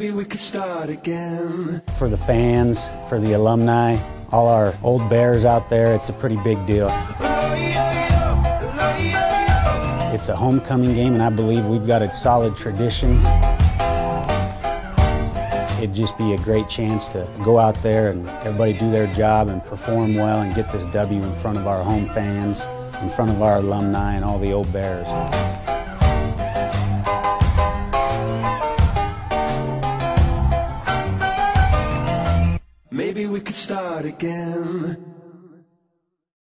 Maybe we could start again. For the fans, for the alumni, all our old Bears out there, it's a pretty big deal. It's a homecoming game, and I believe we've got a solid tradition. It'd just be a great chance to go out there and everybody do their job and perform well and get this W in front of our home fans, in front of our alumni and all the old Bears. Maybe we could start again.